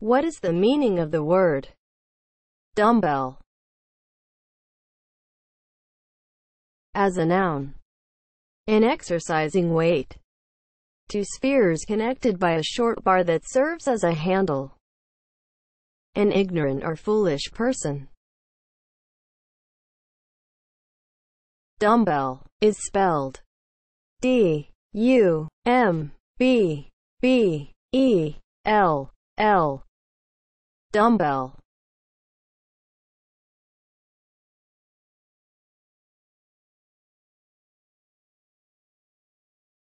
What is the meaning of the word dumbbell as a noun? In exercising weight, two spheres connected by a short bar that serves as a handle. An ignorant or foolish person. Dumbbell is spelled D-U-M-B-B-E-L-L. Dumbbell.